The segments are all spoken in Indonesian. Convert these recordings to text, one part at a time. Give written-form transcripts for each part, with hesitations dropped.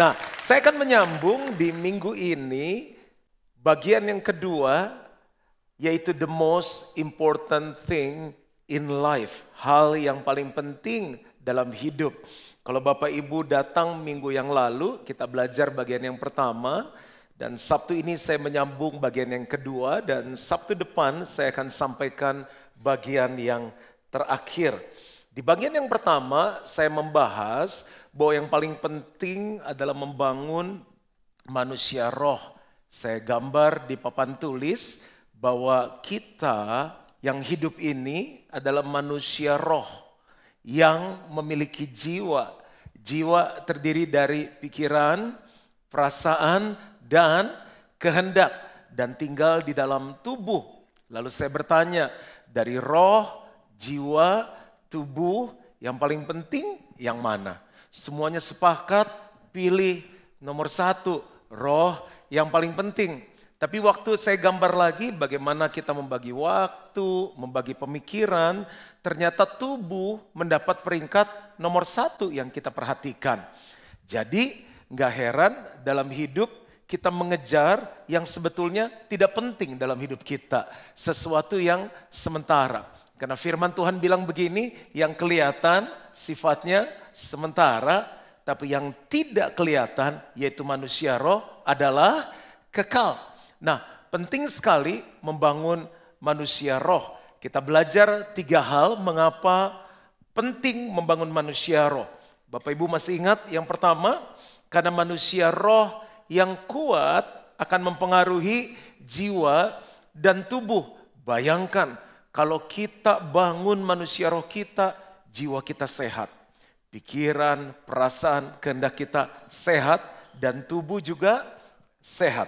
Nah, saya akan menyambung di minggu ini bagian yang kedua, yaitu the most important thing in life. Hal yang paling penting dalam hidup. Kalau Bapak Ibu datang minggu yang lalu, kita belajar bagian yang pertama. Dan Sabtu ini saya menyambung bagian yang kedua, dan Sabtu depan saya akan sampaikan bagian yang terakhir. Di bagian yang pertama saya membahas bahwa yang paling penting adalah membangun manusia roh. Saya gambar di papan tulis bahwa kita yang hidup ini adalah manusia roh yang memiliki jiwa. Jiwa terdiri dari pikiran, perasaan, dan kehendak, dan tinggal di dalam tubuh. Lalu saya bertanya, dari roh, jiwa, tubuh, yang paling penting yang mana? Semuanya sepakat, pilih nomor satu, roh yang paling penting. Tapi waktu saya gambar lagi bagaimana kita membagi waktu, membagi pemikiran, ternyata tubuh mendapat peringkat nomor satu yang kita perhatikan. Jadi nggak heran dalam hidup, kita mengejar yang sebetulnya tidak penting dalam hidup kita. Sesuatu yang sementara. Karena firman Tuhan bilang begini, yang kelihatan sifatnya sementara, tapi yang tidak kelihatan yaitu manusia roh adalah kekal. Nah, penting sekali membangun manusia roh. Kita belajar tiga hal mengapa penting membangun manusia roh. Bapak Ibu masih ingat yang pertama, karena manusia roh yang kuat akan mempengaruhi jiwa dan tubuh. Bayangkan kalau kita bangun manusia roh kita, jiwa kita sehat. Pikiran, perasaan, kehendak kita sehat dan tubuh juga sehat.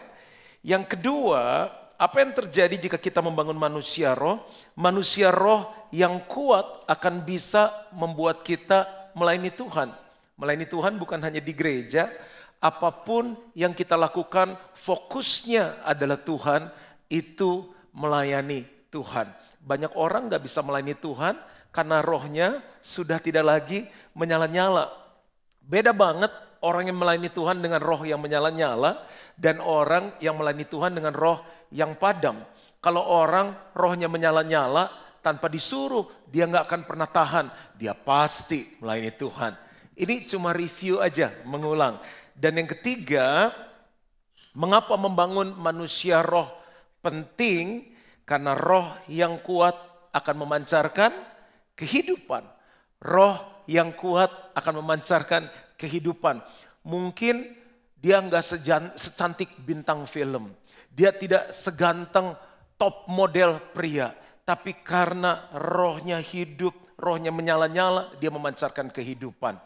Yang kedua, apa yang terjadi jika kita membangun manusia roh? Manusia roh yang kuat akan bisa membuat kita melayani Tuhan. Melayani Tuhan bukan hanya di gereja, apapun yang kita lakukan fokusnya adalah Tuhan, itu melayani Tuhan. Banyak orang gak bisa melayani Tuhan karena rohnya sudah tidak lagi menyala-nyala. Beda banget orang yang melayani Tuhan dengan roh yang menyala-nyala dan orang yang melayani Tuhan dengan roh yang padam. Kalau orang rohnya menyala-nyala tanpa disuruh, dia gak akan pernah tahan. Dia pasti melayani Tuhan. Ini cuma review aja, mengulang. Dan yang ketiga, mengapa membangun manusia roh penting? Karena roh yang kuat akan memancarkan kehidupan. Roh yang kuat akan memancarkan kehidupan. Mungkin dia nggak secantik bintang film. Dia tidak seganteng top model pria. Tapi karena rohnya hidup, rohnya menyala-nyala, dia memancarkan kehidupan.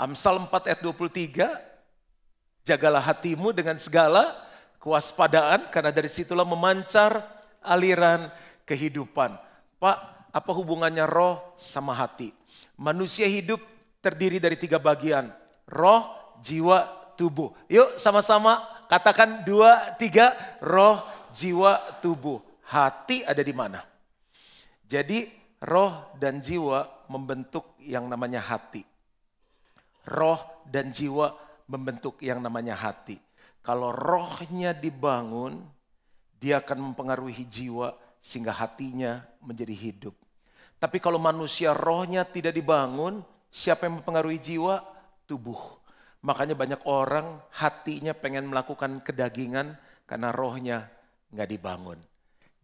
Amsal 4 ayat 23, jagalah hatimu dengan segala kewaspadaan, karena dari situlah memancar aliran kehidupan. Pak, apa hubungannya roh sama hati? Manusia hidup terdiri dari tiga bagian, roh, jiwa, tubuh. Yuk sama-sama katakan 2, 3, roh, jiwa, tubuh. Hati ada di mana? Jadi roh dan jiwa membentuk yang namanya hati. Roh dan jiwa membentuk yang namanya hati. Kalau rohnya dibangun, dia akan mempengaruhi jiwa sehingga hatinya menjadi hidup. Tapi kalau manusia rohnya tidak dibangun, siapa yang mempengaruhi jiwa? Tubuh. Makanya banyak orang hatinya pengen melakukan kedagingan karena rohnya nggak dibangun.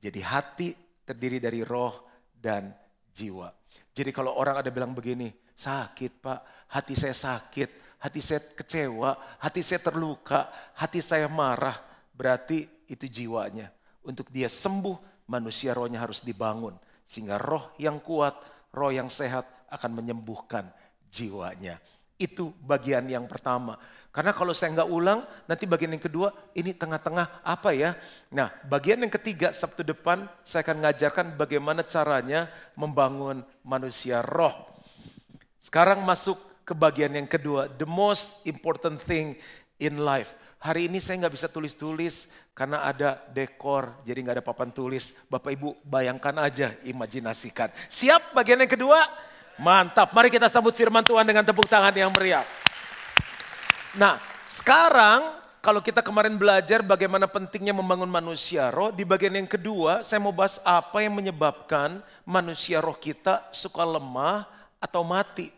Jadi hati terdiri dari roh dan jiwa. Jadi kalau orang ada bilang begini, sakit Pak, hati saya sakit. Hati saya kecewa, hati saya terluka, hati saya marah. Berarti itu jiwanya. Untuk dia sembuh, manusia rohnya harus dibangun. Sehingga roh yang kuat, roh yang sehat akan menyembuhkan jiwanya. Itu bagian yang pertama. Karena kalau saya nggak ulang, nanti bagian yang kedua, ini tengah-tengah apa ya? Nah, bagian yang ketiga, Sabtu depan, saya akan ngajarkan bagaimana caranya membangun manusia roh. Sekarang masuk ke bagian yang kedua, the most important thing in life. Hari ini saya nggak bisa tulis-tulis karena ada dekor, jadi nggak ada papan tulis. Bapak Ibu bayangkan aja, imajinasikan. Siap bagian yang kedua? Mantap, mari kita sambut firman Tuhan dengan tepuk tangan yang meriah. Nah, Sekarang kalau kita kemarin belajar bagaimana pentingnya membangun manusia roh, di bagian yang kedua saya mau bahas apa yang menyebabkan manusia roh kita suka lemah atau mati.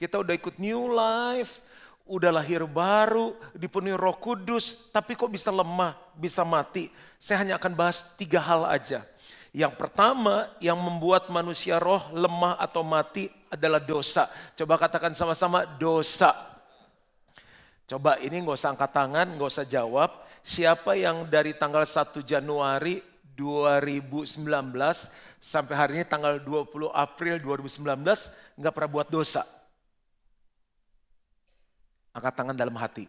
Kita udah ikut new life, udah lahir baru, dipenuhi Roh Kudus, tapi kok bisa lemah, bisa mati. Saya hanya akan bahas 3 hal aja. Yang pertama yang membuat manusia roh lemah atau mati adalah dosa. Coba katakan sama-sama dosa. Coba ini nggak usah angkat tangan, nggak usah jawab. Siapa yang dari tanggal 1 Januari 2019 sampai hari ini tanggal 20 April 2019 nggak pernah buat dosa? Angkat tangan dalam hati.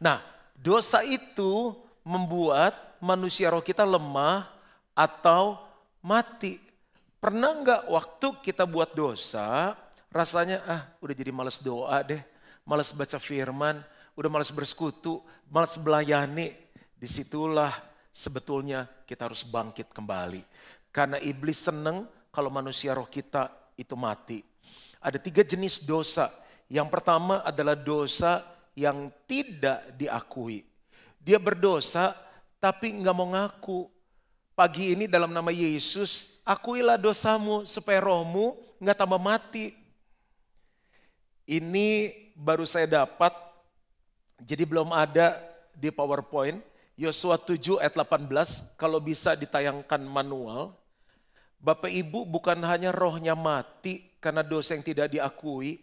Nah, dosa itu membuat manusia roh kita lemah atau mati. Pernah nggak waktu kita buat dosa, rasanya udah jadi malas doa deh, malas baca firman, udah malas bersekutu, malas melayani. Disitulah sebetulnya kita harus bangkit kembali. Karena iblis seneng kalau manusia roh kita itu mati. Ada 3 jenis dosa. Yang pertama adalah dosa yang tidak diakui. Dia berdosa tapi nggak mau ngaku. Pagi ini dalam nama Yesus, akuilah dosamu supaya rohmu nggak tambah mati. Ini baru saya dapat, jadi belum ada di PowerPoint. Yosua 7 ayat 18, kalau bisa ditayangkan manual. Bapak Ibu, bukan hanya rohnya mati karena dosa yang tidak diakui,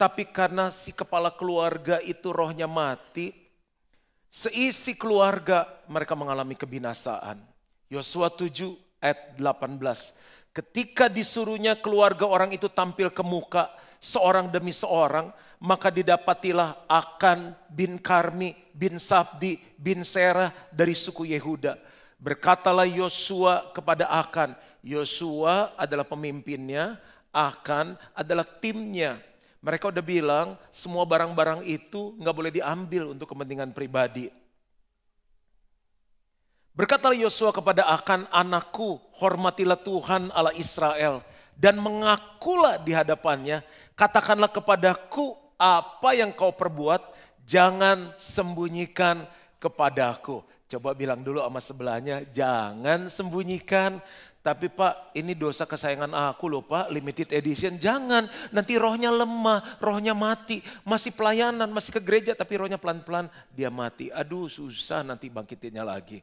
tapi karena si kepala keluarga itu rohnya mati, seisi keluarga mereka mengalami kebinasaan. Yosua 7 ayat 18. Ketika disuruhnya keluarga orang itu tampil ke muka seorang demi seorang, maka didapatilah Akan bin Karmi bin Sabdi bin Serah dari suku Yehuda. Berkatalah Yosua kepada Akan. Yosua adalah pemimpinnya, Akan adalah timnya. Mereka udah bilang semua barang-barang itu nggak boleh diambil untuk kepentingan pribadi. Berkatalah Yosua kepada Akan, anakku, hormatilah Tuhan Allah Israel dan mengakulah di hadapannya. Katakanlah kepadaku apa yang kau perbuat, jangan sembunyikan kepadaku. Coba bilang dulu sama sebelahnya, jangan sembunyikan. Tapi Pak, ini dosa kesayangan aku loh Pak, limited edition. Jangan, nanti rohnya lemah, rohnya mati. Masih pelayanan, masih ke gereja, tapi rohnya pelan-pelan dia mati. Aduh, susah nanti bangkitinnya lagi.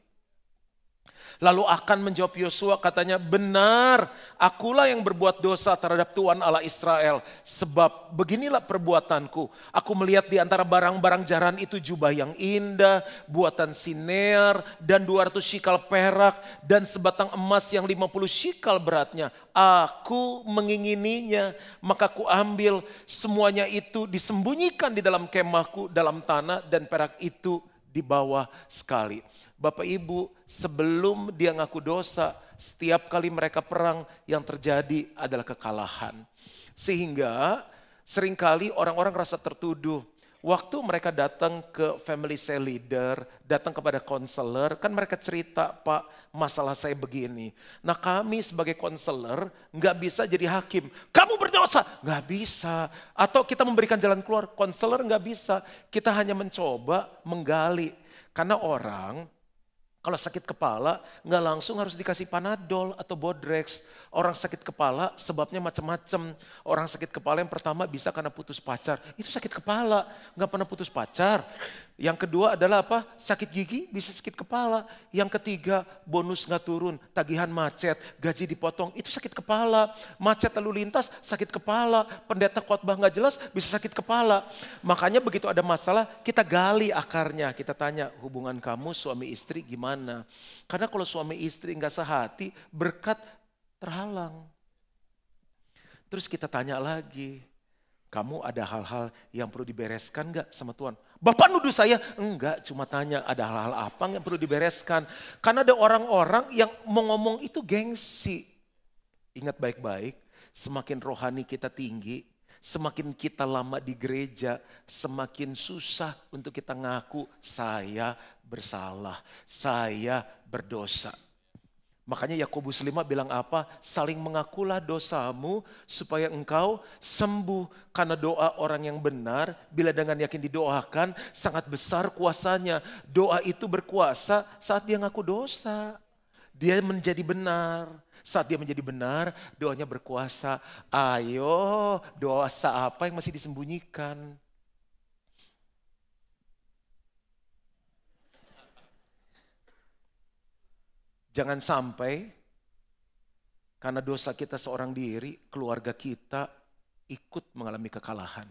Lalu Akan menjawab Yosua, katanya, benar, akulah yang berbuat dosa terhadap Tuhan Allah Israel. Sebab beginilah perbuatanku. Aku melihat di antara barang-barang jarahan itu jubah yang indah, buatan sinear, dan 200 shikal perak, dan sebatang emas yang 50 shikal beratnya. Aku mengingininya, maka ku ambil semuanya itu disembunyikan di dalam kemahku, dalam tanah, dan perak itu di bawah sekali. Bapak Ibu, sebelum dia ngaku dosa, setiap kali mereka perang yang terjadi adalah kekalahan. Sehingga seringkali orang-orang rasa tertuduh. Waktu mereka datang ke family cell leader, datang kepada konselor, kan mereka cerita, Pak, masalah saya begini. Nah, kami sebagai konselor nggak bisa jadi hakim. Kamu berdosa, nggak bisa. Atau kita memberikan jalan keluar, konselor nggak bisa. Kita hanya mencoba menggali. Karena orang kalau sakit kepala nggak langsung harus dikasih Panadol atau Bodrex. Orang sakit kepala sebabnya macam-macam. Orang sakit kepala yang pertama bisa karena putus pacar. Itu sakit kepala, nggak pernah putus pacar. Yang kedua adalah apa? Sakit gigi bisa sakit kepala. Yang ketiga bonus nggak turun, tagihan macet, gaji dipotong. Itu sakit kepala. Macet lalu lintas sakit kepala. Pendeta khotbah nggak jelas bisa sakit kepala. Makanya begitu ada masalah kita gali akarnya. Kita tanya hubungan kamu suami istri gimana? Karena kalau suami istri nggak sehati, berkat terhalang. Terus kita tanya lagi, kamu ada hal-hal yang perlu dibereskan nggak sama Tuhan? Bapak nuduh saya, enggak, cuma tanya ada hal-hal apa yang perlu dibereskan. Karena ada orang-orang yang mau ngomong itu gengsi. Ingat baik-baik, semakin rohani kita tinggi, semakin kita lama di gereja, semakin susah untuk kita ngaku saya bersalah, saya berdosa. Makanya Yakobus 5 bilang apa? Saling mengakulah dosamu supaya engkau sembuh. Karena doa orang yang benar bila dengan yakin didoakan sangat besar kuasanya. Doa itu berkuasa saat dia ngaku dosa. Dia menjadi benar. Saat dia menjadi benar doanya berkuasa. Ayo, dosa apa yang masih disembunyikan? Jangan sampai karena dosa kita seorang diri, keluarga kita ikut mengalami kekalahan.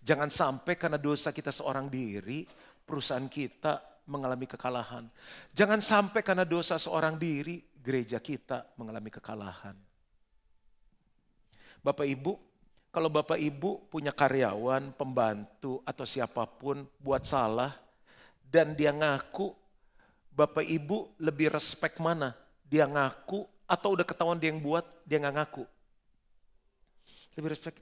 Jangan sampai karena dosa kita seorang diri, perusahaan kita mengalami kekalahan. Jangan sampai karena dosa seorang diri, gereja kita mengalami kekalahan. Bapak Ibu, kalau Bapak Ibu punya karyawan, pembantu atau siapapun buat salah dan dia ngaku, Bapak Ibu lebih respek mana? Dia ngaku atau udah ketahuan dia yang buat, dia nggak ngaku? Lebih respek.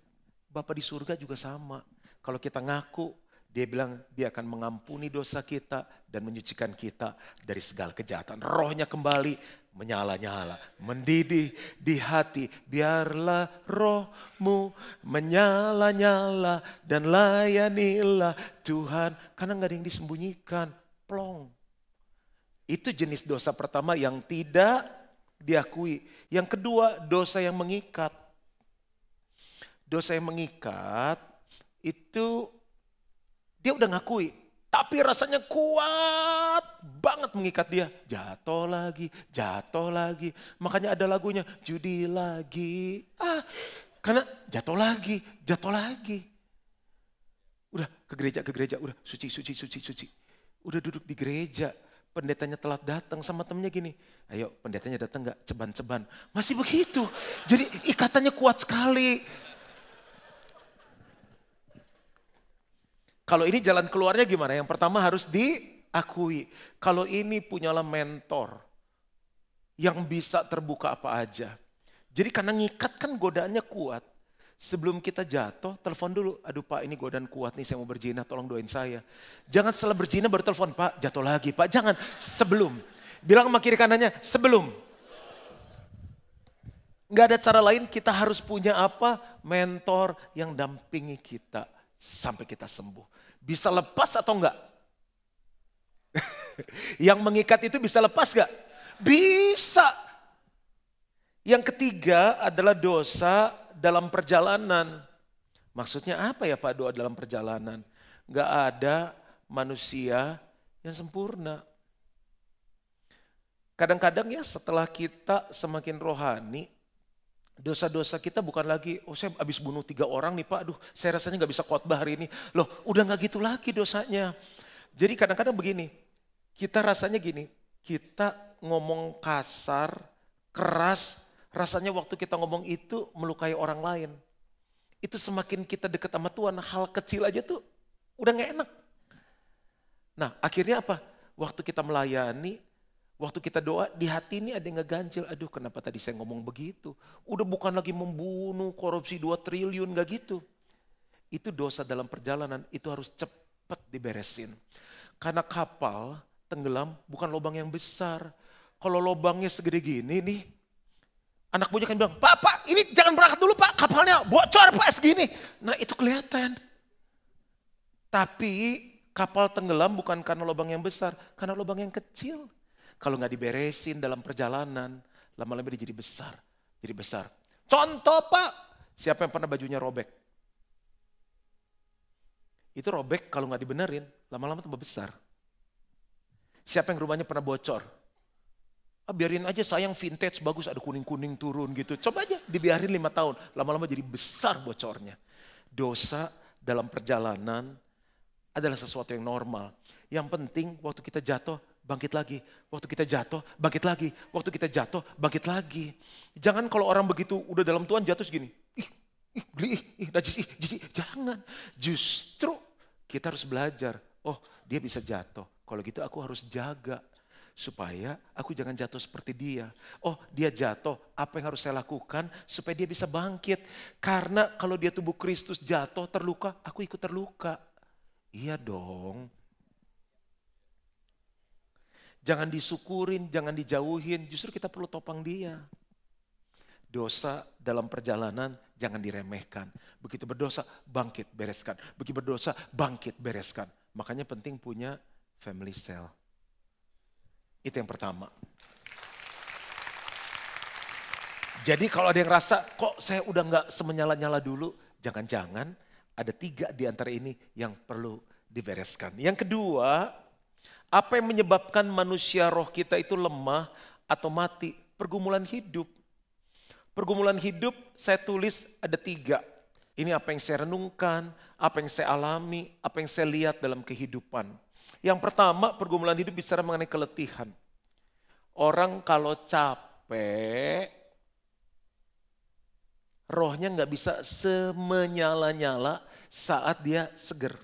Bapak di surga juga sama. Kalau kita ngaku, dia bilang dia akan mengampuni dosa kita dan menyucikan kita dari segala kejahatan. Rohnya kembali menyala-nyala, mendidih di hati. Biarlah rohmu menyala-nyala dan layanilah Tuhan. Karena nggak ada yang disembunyikan, plong. Itu jenis dosa pertama yang tidak diakui. Yang kedua, dosa yang mengikat. Dosa yang mengikat itu dia udah ngakui, tapi rasanya kuat banget mengikat dia. Jatuh lagi, jatuh lagi. Makanya ada lagunya, judi lagi. Karena jatuh lagi, jatuh lagi. Udah ke gereja, udah suci, suci, suci, suci. Udah duduk di gereja. Pendetanya telat datang sama temennya gini, ayo pendetanya datang nggak, ceban-ceban. Masih begitu, jadi ikatannya kuat sekali. Kalau ini jalan keluarnya gimana? Yang pertama harus diakui. Kalau ini punyalah mentor yang bisa terbuka apa aja. Jadi karena ngikat kan godaannya kuat. Sebelum kita jatuh, telepon dulu. Aduh Pak, ini godaan kuat nih, saya mau berzina, tolong doain saya. Jangan setelah berzina baru telepon, Pak jatuh lagi. Pak jangan, sebelum. Bilang sama kiri kanannya, sebelum. Gak ada cara lain, kita harus punya apa? Mentor yang dampingi kita sampai kita sembuh. Bisa lepas atau enggak? Yang mengikat itu bisa lepas enggak? Bisa. Yang ketiga adalah dosa dalam perjalanan. Maksudnya apa ya Pak, doa dalam perjalanan? Gak ada manusia yang sempurna. Kadang-kadang ya setelah kita semakin rohani, dosa-dosa kita bukan lagi, oh saya habis bunuh 3 orang nih Pak, aduh saya rasanya gak bisa khotbah hari ini. Loh udah gak gitu lagi dosanya. Jadi kadang-kadang begini, kita rasanya gini, kita ngomong kasar, keras, rasanya waktu kita ngomong itu melukai orang lain. Itu semakin kita dekat sama Tuhan, hal kecil aja tuh udah gak enak. Nah akhirnya apa? Waktu kita melayani, waktu kita doa, di hati ini ada yang ngeganjil. Aduh kenapa tadi saya ngomong begitu? Udah bukan lagi membunuh, korupsi 2 triliun, gak gitu. Itu dosa dalam perjalanan, itu harus cepat diberesin. Karena kapal tenggelam bukan lubang yang besar. Kalau lubangnya segede gini nih, anak buahnya kan bilang, Pak, Pak, ini jangan berangkat dulu Pak, kapalnya bocor Pak segini. Nah itu kelihatan. Tapi kapal tenggelam bukan karena lubang yang besar, karena lubang yang kecil. Kalau nggak diberesin dalam perjalanan, lama-lama dia jadi besar, jadi besar. Contoh Pak, siapa yang pernah bajunya robek? Itu robek kalau nggak dibenerin, lama-lama tambah besar. Siapa yang rumahnya pernah bocor? Biarin aja sayang vintage bagus ada kuning-kuning turun gitu. Coba aja dibiarin 5 tahun. Lama-lama jadi besar bocornya. Dosa dalam perjalanan adalah sesuatu yang normal. Yang penting waktu kita jatuh bangkit lagi. Waktu kita jatuh bangkit lagi. Waktu kita jatuh bangkit lagi. Jangan kalau orang begitu udah dalam Tuhan jatuh segini. Jangan. Justru kita harus belajar. Oh dia bisa jatuh. Kalau gitu aku harus jaga. Supaya aku jangan jatuh seperti dia. Oh dia jatuh, apa yang harus saya lakukan supaya dia bisa bangkit. Karena kalau dia tubuh Kristus jatuh terluka, aku ikut terluka. Iya dong. Jangan disyukurin, jangan dijauhin, justru kita perlu topang dia. Dosa dalam perjalanan jangan diremehkan. Begitu berdosa, bangkit, bereskan. Begitu berdosa, bangkit, bereskan. Makanya penting punya family cell. Itu yang pertama. Jadi kalau ada yang rasa, kok saya udah nggak semenyala-nyala dulu, jangan-jangan ada tiga di antara ini yang perlu dibereskan. Yang kedua, apa yang menyebabkan manusia roh kita itu lemah atau mati? Pergumulan hidup. Pergumulan hidup saya tulis ada tiga. Ini apa yang saya renungkan, apa yang saya alami, apa yang saya lihat dalam kehidupan. Yang pertama, pergumulan hidup bicara mengenai keletihan. Orang kalau capek, rohnya nggak bisa semenyala-nyala saat dia seger.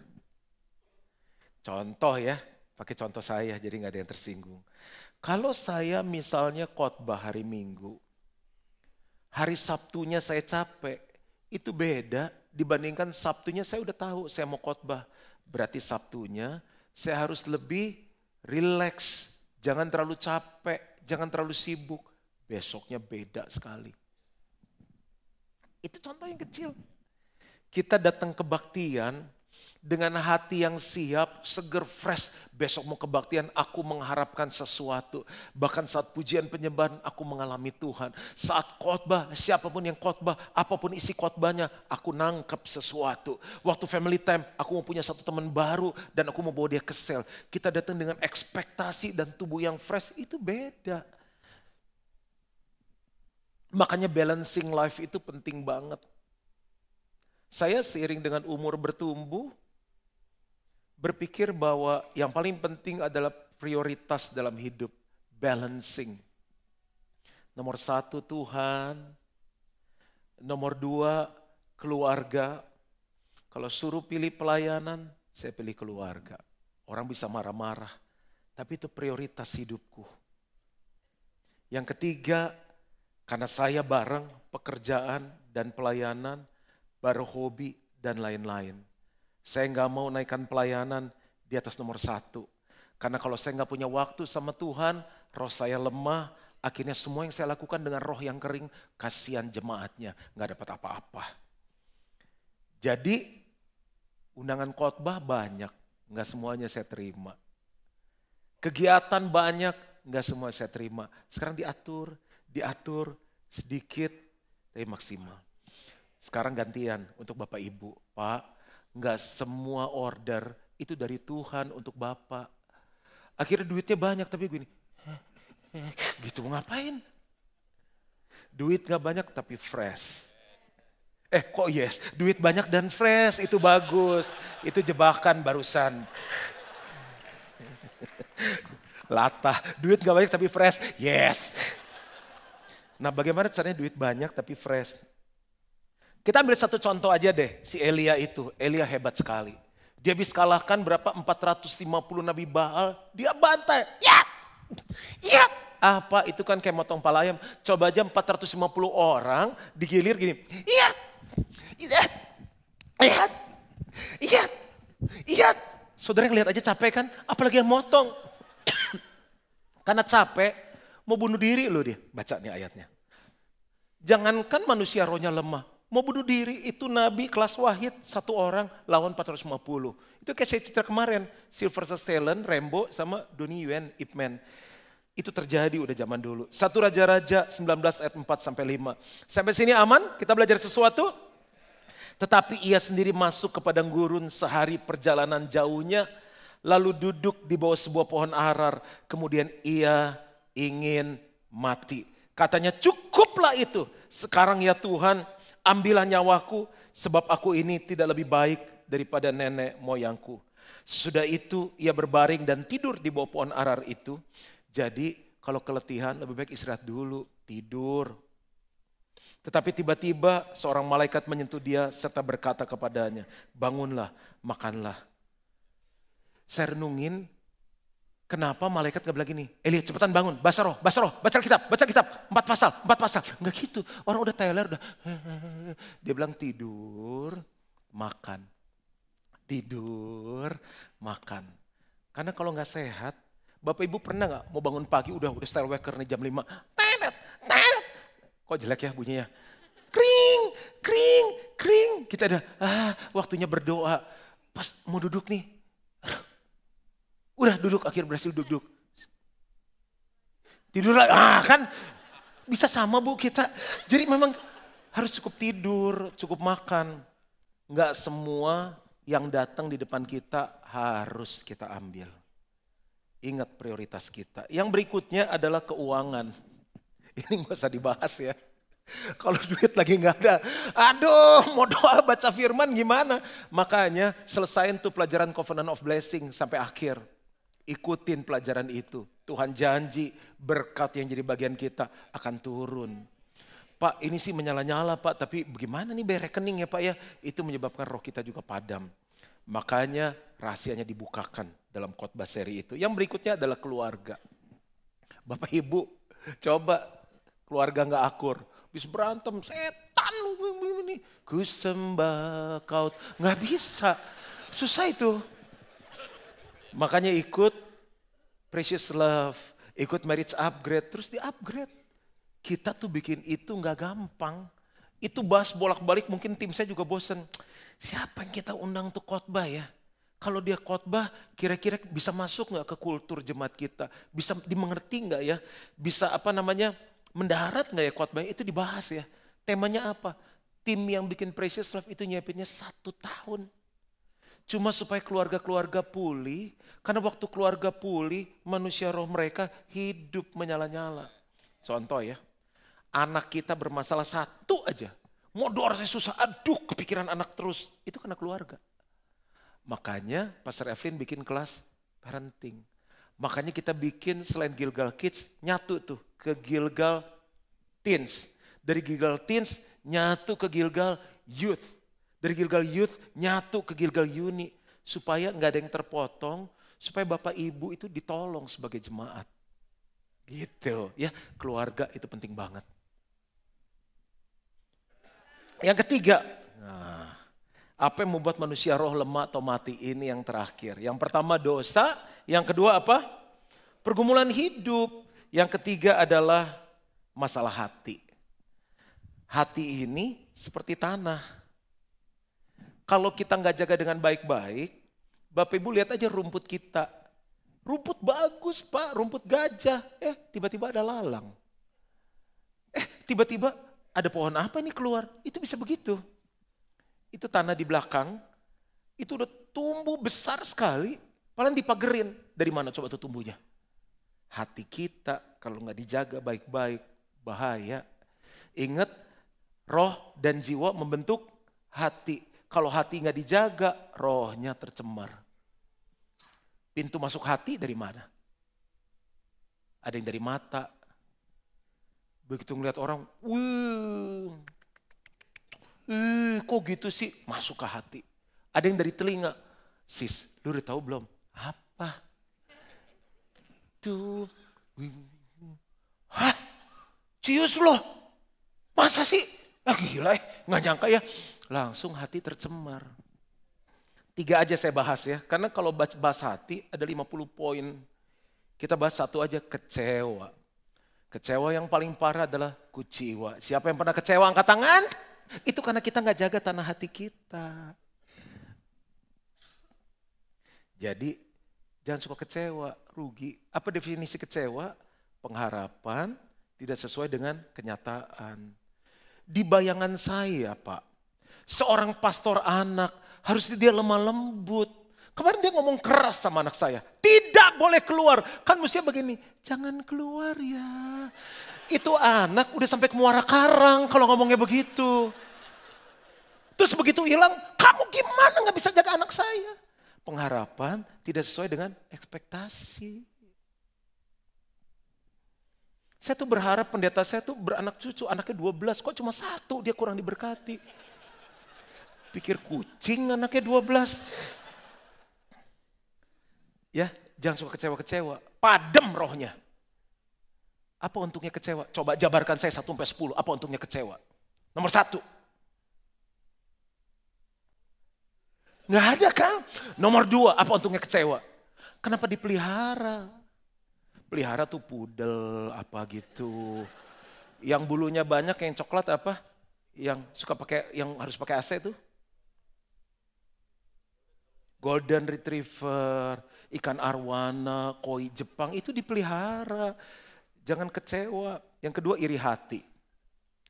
Contoh ya, pakai contoh saya jadi nggak ada yang tersinggung. Kalau saya misalnya khotbah hari Minggu, hari Sabtunya saya capek, itu beda dibandingkan Sabtunya saya udah tahu saya mau khotbah. Berarti Sabtunya saya harus lebih rileks, jangan terlalu capek, jangan terlalu sibuk. Besoknya beda sekali. Itu contoh yang kecil. Kita datang kebaktian dengan hati yang siap, seger, fresh. Besok mau kebaktian, aku mengharapkan sesuatu. Bahkan saat pujian penyembahan, aku mengalami Tuhan. Saat khotbah, siapapun yang khotbah, apapun isi khotbahnya, aku nangkep sesuatu. Waktu family time, aku mau punya satu teman baru dan aku mau bawa dia ke sel. Kita datang dengan ekspektasi dan tubuh yang fresh, itu beda. Makanya balancing life itu penting banget. Saya seiring dengan umur bertumbuh, berpikir bahwa yang paling penting adalah prioritas dalam hidup, balancing. Nomor satu Tuhan, nomor dua keluarga. Kalau suruh pilih pelayanan, saya pilih keluarga. Orang bisa marah-marah, tapi itu prioritas hidupku. Yang ketiga, karena saya bareng pekerjaan dan pelayanan, baru hobi dan lain-lain. Saya nggak mau naikkan pelayanan di atas nomor satu. Karena kalau saya nggak punya waktu sama Tuhan, roh saya lemah, akhirnya semua yang saya lakukan dengan roh yang kering, kasihan jemaatnya, nggak dapat apa-apa. Jadi undangan khotbah banyak, nggak semuanya saya terima. Kegiatan banyak, nggak semua saya terima. Sekarang diatur sedikit tapi maksimal. Sekarang gantian untuk Bapak Ibu. Pak, nggak semua order itu dari Tuhan untuk Bapak. Akhirnya duitnya banyak tapi gue ini gitu, mau ngapain? Duit nggak banyak tapi fresh. Kok yes? Duit banyak dan fresh itu bagus. Itu jebakan barusan. Latah, duit nggak banyak tapi fresh, yes. Nah, bagaimana caranya duit banyak tapi fresh? Kita ambil satu contoh aja deh, si Elia itu. Elia hebat sekali. Dia habis kalahkan berapa? 450 Nabi Baal. Dia bantai. Ya! Ya! Apa itu kan kayak motong kepala ayam. Coba aja 450 orang digilir gini. Ya! Ya! Ya! Ya! Ya! Saudara ngelihat aja capek kan? Apalagi yang motong. Karena capek, mau bunuh diri loh dia, baca nih ayatnya. Jangankan manusia rohnya lemah, mau bunuh diri itu nabi kelas wahid, satu orang lawan 450. Itu kayak saya cerita kemarin, Sylvester Stallone, Rambo sama Donnie Yen, Ip Man. Itu terjadi udah zaman dulu. Satu Raja-Raja 19 ayat 4-5. Sampai sini aman, kita belajar sesuatu. Tetapi ia sendiri masuk ke padang gurun sehari perjalanan jauhnya, lalu duduk di bawah sebuah pohon arar, kemudian ia ingin mati. Katanya cukuplah itu. Sekarang ya Tuhan, ambillah nyawaku sebab aku ini tidak lebih baik daripada nenek moyangku. Sesudah itu ia berbaring dan tidur di bawah pohon arar itu. Jadi kalau keletihan lebih baik istirahat dulu, tidur. Tetapi tiba-tiba seorang malaikat menyentuh dia serta berkata kepadanya, bangunlah, makanlah. Saya renungin, kenapa malaikat gak bilang gini, Elia cepetan bangun, basah roh, baca kitab, 4 pasal. Enggak gitu, orang udah teler, udah. Dia bilang tidur, makan. Karena kalau gak sehat, Bapak Ibu pernah nggak mau bangun pagi udah style waker nih jam 5. Tetet, tetet. Kok jelek ya bunyinya? Kring, kring, kring. Kita ada waktunya berdoa. Pas mau duduk nih. Udah duduk, akhirnya berhasil duduk. Tidur lagi, kan bisa sama Bu kita. Jadi memang harus cukup tidur, cukup makan. Nggak semua yang datang di depan kita harus kita ambil. Ingat prioritas kita. Yang berikutnya adalah keuangan. Ini nggak usah dibahas ya. Kalau duit lagi nggak ada, aduh mau doa baca firman gimana? Makanya selesain tuh pelajaran Covenant of Blessing sampai akhir. Ikutin pelajaran itu. Tuhan janji berkat yang jadi bagian kita akan turun. Pak ini sih menyala-nyala Pak, tapi bagaimana nih bayar rekening ya Pak ya? Itu menyebabkan roh kita juga padam. Makanya rahasianya dibukakan dalam khotbah seri itu. Yang berikutnya adalah keluarga. Bapak Ibu coba keluarga nggak akur. Habis berantem, setan lu ini. Kusembah kau, nggak bisa. Susah itu. Makanya ikut Precious Love, ikut Marriage Upgrade, terus di-upgrade. Kita tuh bikin itu nggak gampang. Itu bahas bolak-balik, mungkin tim saya juga bosen. Siapa yang kita undang tuh khotbah ya? Kalau dia khotbah, kira-kira bisa masuk nggak ke kultur jemaat kita? Bisa dimengerti nggak ya? Bisa mendarat nggak ya khotbahnya? Itu dibahas ya. Temanya apa? Tim yang bikin Precious Love itu nyiapinnya 1 tahun. Cuma supaya keluarga-keluarga pulih, karena waktu keluarga pulih, manusia roh mereka hidup menyala-nyala. Contoh ya, anak kita bermasalah 1 aja. Modor saya susah, aduh kepikiran anak terus. Itu karena keluarga. Makanya Pastor Evelyn bikin kelas parenting. Makanya kita bikin selain Gilgal Kids, nyatu tuh ke Gilgal Teens. Dari Gilgal Teens, nyatu ke Gilgal Youth. Dari Gilgal Youth nyatu ke Gilgal Uni, supaya nggak ada yang terpotong, supaya Bapak Ibu itu ditolong sebagai jemaat. Gitu ya, keluarga itu penting banget. Yang ketiga, apa yang membuat manusia roh lemah atau mati, ini yang terakhir. Yang pertama dosa, yang kedua apa? Pergumulan hidup. Yang ketiga adalah masalah hati. Hati ini seperti tanah. Kalau kita nggak jaga dengan baik-baik, Bapak Ibu lihat aja rumput kita. Rumput bagus Pak, rumput gajah. Tiba-tiba ada lalang. Tiba-tiba ada pohon apa nih keluar? Itu bisa begitu. Itu tanah di belakang, itu udah tumbuh besar sekali. Paling dipagerin, dari mana coba tuh tumbuhnya? Hati kita kalau nggak dijaga baik-baik, bahaya. Ingat, roh dan jiwa membentuk hati. Kalau hati nggak dijaga, rohnya tercemar. Pintu masuk hati dari mana? Ada yang dari mata. Begitu ngeliat orang, kok gitu sih? Masuk ke hati. Ada yang dari telinga. Sis, lu udah tahu belum? Apa? Tuh. Hah? Cius loh? Masa sih? Gila nggak nyangka ya. Langsung hati tercemar. 3 aja saya bahas ya, karena kalau bahas hati ada 50 poin. Kita bahas 1 aja, kecewa. Kecewa yang paling parah adalah kuciwa. Siapa yang pernah kecewa angkat tangan? Itu karena kita nggak jaga tanah hati kita. Jadi jangan suka kecewa, rugi. Apa definisi kecewa? Pengharapan tidak sesuai dengan kenyataan. Di bayangan saya Pak, seorang pastor anak, harusnya dia lemah lembut. Kemarin dia ngomong keras sama anak saya. Tidak boleh keluar. Kan mestinya begini, jangan keluar ya. Itu anak udah sampai ke Muara Karang kalau ngomongnya begitu. Terus begitu hilang, kamu gimana gak bisa jaga anak saya? Pengharapan tidak sesuai dengan ekspektasi. Saya tuh berharap pendeta saya tuh beranak cucu, anaknya 12. Kok cuma 1, dia kurang diberkati. Pikir kucing anaknya 12. Ya, jangan suka kecewa-kecewa. Padem rohnya. Apa untungnya kecewa? Coba jabarkan saya 1-10. Apa untungnya kecewa? Nomor 1. Nggak ada kan? Nomor 2, apa untungnya kecewa? Kenapa dipelihara? pelihara tuh pudel apa gitu. Yang bulunya banyak, yang coklat apa? Yang suka pakai, yang harus pakai AC itu? Golden Retriever, ikan arwana, koi Jepang itu dipelihara. Jangan kecewa. Yang kedua iri hati.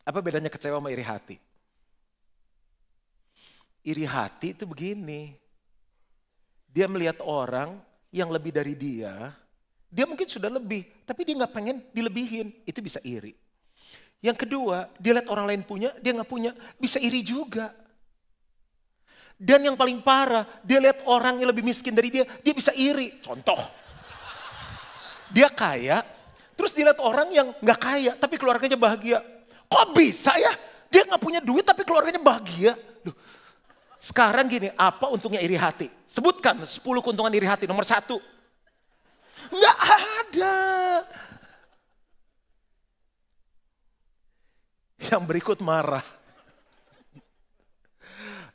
Apa bedanya kecewa sama iri hati? Iri hati itu begini. Dia melihat orang yang lebih dari dia. Dia mungkin sudah lebih, tapi dia nggak pengen dilebihin. Itu bisa iri. Yang kedua, dia lihat orang lain punya, dia nggak punya, bisa iri juga. Dan yang paling parah, dia lihat orang yang lebih miskin dari dia, dia bisa iri. Contoh, dia kaya, terus dia lihat orang yang nggak kaya, tapi keluarganya bahagia. Kok bisa ya? Dia nggak punya duit, tapi keluarganya bahagia. Duh. Sekarang gini, apa untungnya iri hati? Sebutkan 10 keuntungan iri hati, nomor 1. Nggak ada. Yang berikut marah.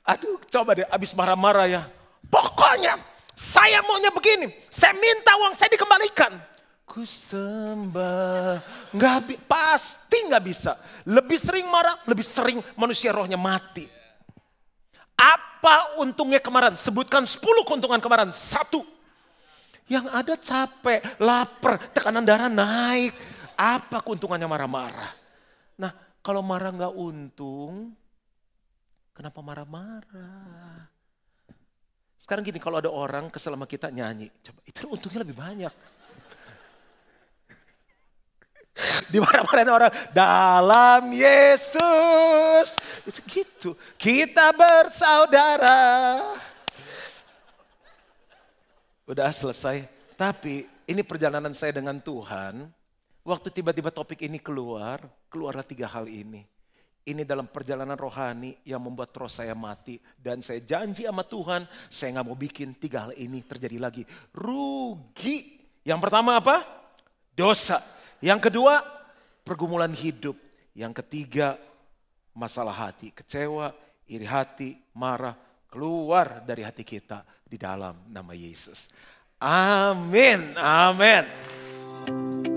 Aduh, coba deh abis marah-marah ya. Pokoknya saya maunya begini, saya minta uang saya dikembalikan. Ku sembah, pasti nggak bisa. Lebih sering marah, lebih sering manusia rohnya mati. Apa untungnya kemarin? Sebutkan 10 keuntungan kemarin. 1. Yang ada capek, lapar, tekanan darah naik. Apa keuntungannya marah-marah? Nah, kalau marah nggak untung, kenapa marah-marah? Sekarang gini, kalau ada orang kesel sama kita nyanyi, coba itu untungnya lebih banyak. Dimarah-marahin orang dalam Yesus, itu gitu. Kita bersaudara. Udah selesai. Tapi ini perjalanan saya dengan Tuhan. Waktu tiba-tiba topik ini keluar, keluarlah 3 hal ini. Ini dalam perjalanan rohani yang membuat roh saya mati. Dan saya janji sama Tuhan, saya gak mau bikin 3 hal ini terjadi lagi. Rugi. Yang pertama apa? Dosa. Yang kedua, pergumulan hidup. Yang ketiga, masalah hati. Kecewa, iri hati, marah. Keluar dari hati kita di dalam nama Yesus. Amin, amin.